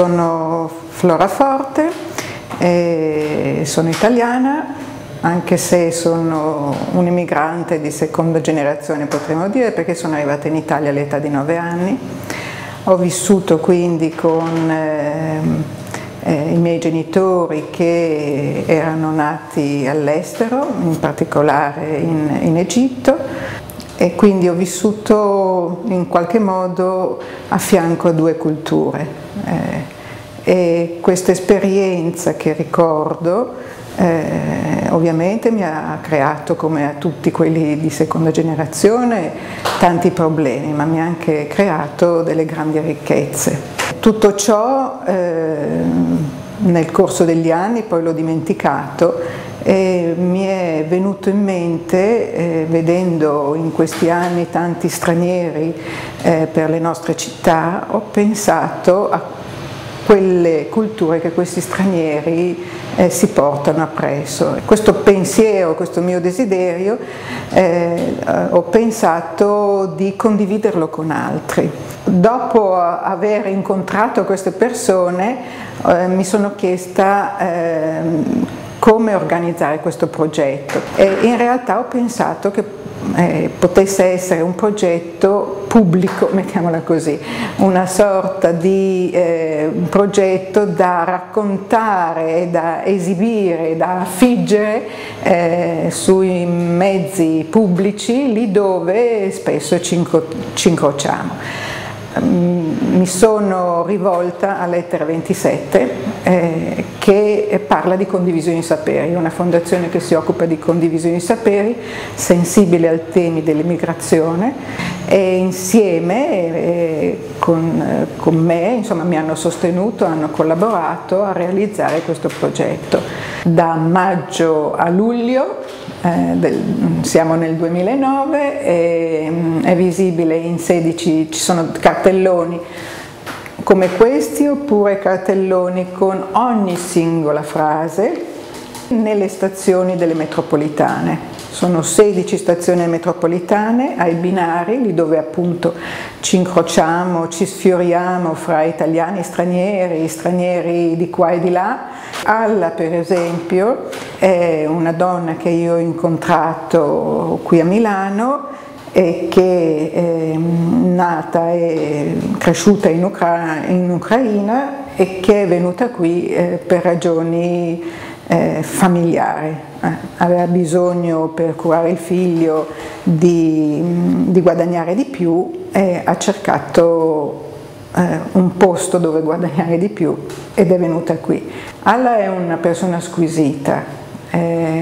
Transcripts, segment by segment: Sono Flora Forte, e sono italiana, anche se sono un immigrante di seconda generazione, potremmo dire, perché sono arrivata in Italia all'età di 9 anni. Ho vissuto quindi con i miei genitori che erano nati all'estero, in particolare in Egitto, e quindi ho vissuto in qualche modo a fianco a due culture. E questa esperienza che ricordo ovviamente mi ha creato, come a tutti quelli di seconda generazione, tanti problemi, ma mi ha anche creato delle grandi ricchezze. Tutto ciò nel corso degli anni poi l'ho dimenticato e mi è venuto in mente, vedendo in questi anni tanti stranieri per le nostre città, ho pensato a quelle culture che questi stranieri si portano appresso. Questo pensiero, questo mio desiderio, ho pensato di condividerlo con altri. Dopo aver incontrato queste persone mi sono chiesta come organizzare questo progetto, e in realtà ho pensato che potesse essere un progetto pubblico, mettiamola così, una sorta di progetto da raccontare, da esibire, da affiggere sui mezzi pubblici, lì dove spesso ci incrociamo. Mi sono rivolta a Lettera 27 che parla di condivisione di saperi, una fondazione che si occupa di condivisione di saperi, sensibile ai temi dell'immigrazione, e insieme con me, insomma, mi hanno sostenuto, hanno collaborato a realizzare questo progetto. Da maggio a luglio, siamo nel 2009, è visibile in 16, ci sono cartelloni come questi oppure cartelloni con ogni singola frase nelle stazioni delle metropolitane. Sono 16 stazioni metropolitane, ai binari, lì dove appunto ci incrociamo, ci sfioriamo fra italiani e stranieri, stranieri di qua e di là. Alla, per esempio, è una donna che io ho incontrato qui a Milano e che è nata e cresciuta in Ucraina e che è venuta qui per ragioni familiare. Aveva bisogno, per curare il figlio, di guadagnare di più, e ha cercato un posto dove guadagnare di più ed è venuta qui. Alla è una persona squisita,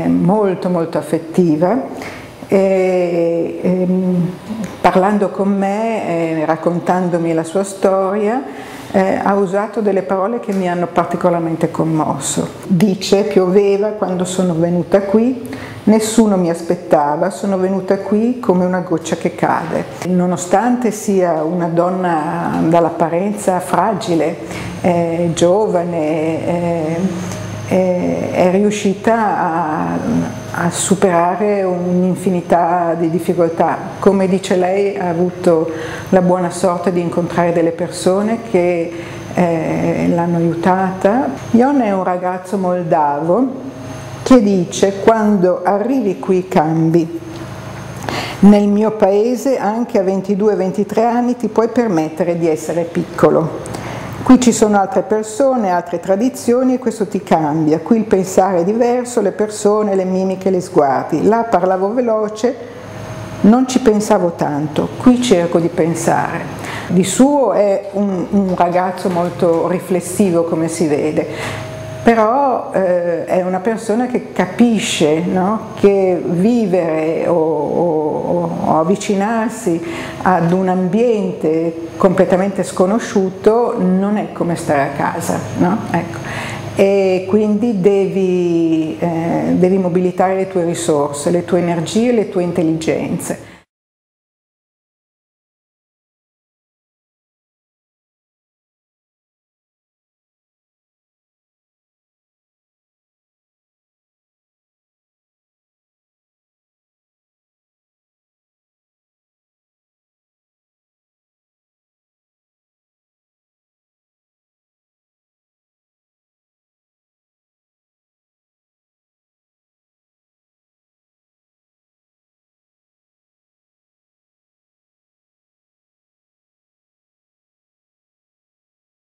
molto molto affettiva, e parlando con me, raccontandomi la sua storia, ha usato delle parole che mi hanno particolarmente commosso. Dice: pioveva quando sono venuta qui, nessuno mi aspettava, sono venuta qui come una goccia che cade. Nonostante sia una donna dall'apparenza fragile, giovane, è riuscita a superare un'infinità di difficoltà. Come dice lei, ha avuto la buona sorte di incontrare delle persone che l'hanno aiutata. Ion è un ragazzo moldavo che dice: quando arrivi qui cambi. Nel mio paese anche a 22-23 anni ti puoi permettere di essere piccolo. Qui ci sono altre persone, altre tradizioni, e questo ti cambia. Qui il pensare è diverso, le persone, le mimiche, gli sguardi. Là parlavo veloce, non ci pensavo tanto, qui cerco di pensare. Di suo è un ragazzo molto riflessivo, come si vede, però è una persona che capisce, no? Che vivere o avvicinarsi ad un ambiente completamente sconosciuto non è come stare a casa, no? Ecco. E quindi devi mobilitare le tue risorse, le tue energie, le tue intelligenze.